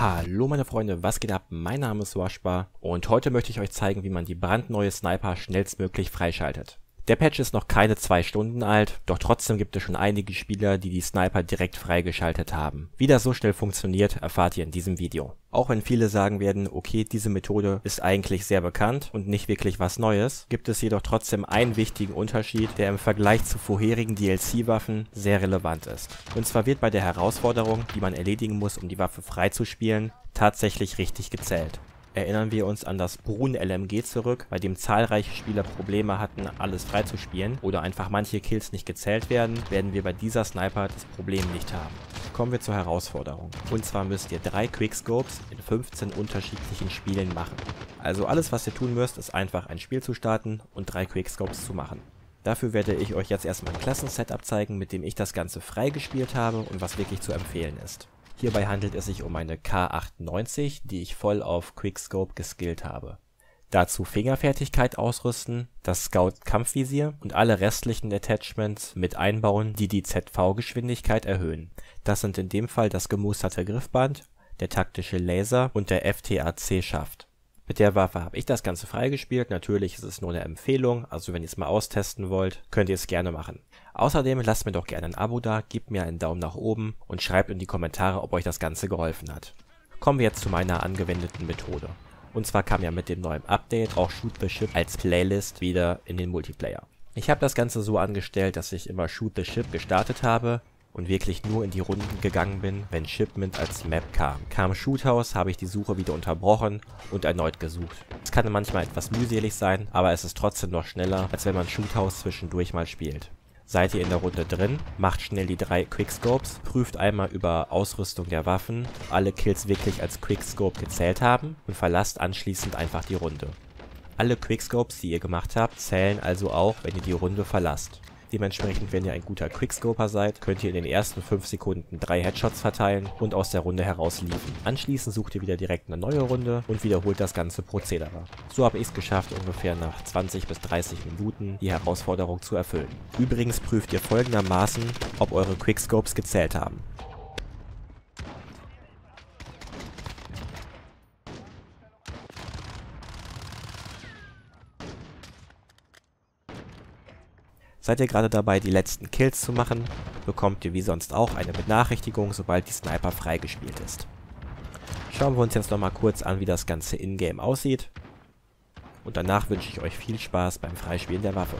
Hallo meine Freunde, was geht ab? Mein Name ist Rushbar und heute möchte ich euch zeigen, wie man die brandneue Sniper schnellstmöglich freischaltet. Der Patch ist noch keine 2 Stunden alt, doch trotzdem gibt es schon einige Spieler, die die Sniper direkt freigeschaltet haben. Wie das so schnell funktioniert, erfahrt ihr in diesem Video. Auch wenn viele sagen werden, okay, diese Methode ist eigentlich sehr bekannt und nicht wirklich was Neues, gibt es jedoch trotzdem einen wichtigen Unterschied, der im Vergleich zu vorherigen DLC-Waffen sehr relevant ist. Und zwar wird bei der Herausforderung, die man erledigen muss, um die Waffe freizuspielen, tatsächlich richtig gezählt. Erinnern wir uns an das Brun-LMG zurück, bei dem zahlreiche Spieler Probleme hatten, alles freizuspielen oder einfach manche Kills nicht gezählt werden, werden wir bei dieser Sniper das Problem nicht haben. Kommen wir zur Herausforderung. Und zwar müsst ihr 3 Quickscopes in 15 unterschiedlichen Spielen machen. Also alles, was ihr tun müsst, ist einfach ein Spiel zu starten und 3 Quickscopes zu machen. Dafür werde ich euch jetzt erstmal ein Klassensetup zeigen, mit dem ich das Ganze freigespielt habe und was wirklich zu empfehlen ist. Hierbei handelt es sich um eine K98, die ich voll auf Quickscope geskillt habe. Dazu Fingerfertigkeit ausrüsten, das Scout-Kampfvisier und alle restlichen Attachments mit einbauen, die die ZV-Geschwindigkeit erhöhen. Das sind in dem Fall das gemusterte Griffband, der taktische Laser und der FTAC-Schaft. Mit der Waffe habe ich das Ganze freigespielt, natürlich ist es nur eine Empfehlung, also wenn ihr es mal austesten wollt, könnt ihr es gerne machen. Außerdem lasst mir doch gerne ein Abo da, gebt mir einen Daumen nach oben und schreibt in die Kommentare, ob euch das Ganze geholfen hat. Kommen wir jetzt zu meiner angewendeten Methode. Und zwar kam ja mit dem neuen Update auch Shoot the Ship als Playlist wieder in den Multiplayer. Ich habe das Ganze so angestellt, dass ich immer Shoot the Ship gestartet habe und wirklich nur in die Runden gegangen bin, wenn Shipment als Map kam. Kam Shoothouse, habe ich die Suche wieder unterbrochen und erneut gesucht. Es kann manchmal etwas mühselig sein, aber es ist trotzdem noch schneller, als wenn man Shoothouse zwischendurch mal spielt. Seid ihr in der Runde drin, macht schnell die 3 Quickscopes, prüft einmal über Ausrüstung der Waffen, ob alle Kills wirklich als Quickscope gezählt haben und verlasst anschließend einfach die Runde. Alle Quickscopes, die ihr gemacht habt, zählen also auch, wenn ihr die Runde verlasst. Dementsprechend, wenn ihr ein guter Quickscoper seid, könnt ihr in den ersten 5 Sekunden 3 Headshots verteilen und aus der Runde heraus liefen. Anschließend sucht ihr wieder direkt eine neue Runde und wiederholt das ganze Prozedere. So habe ich es geschafft, ungefähr nach 20 bis 30 Minuten die Herausforderung zu erfüllen. Übrigens prüft ihr folgendermaßen, ob eure Quickscopes gezählt haben. Seid ihr gerade dabei, die letzten Kills zu machen, bekommt ihr wie sonst auch eine Benachrichtigung, sobald die Sniper freigespielt ist. Schauen wir uns jetzt nochmal kurz an, wie das Ganze in-game aussieht. Und danach wünsche ich euch viel Spaß beim Freispielen der Waffe.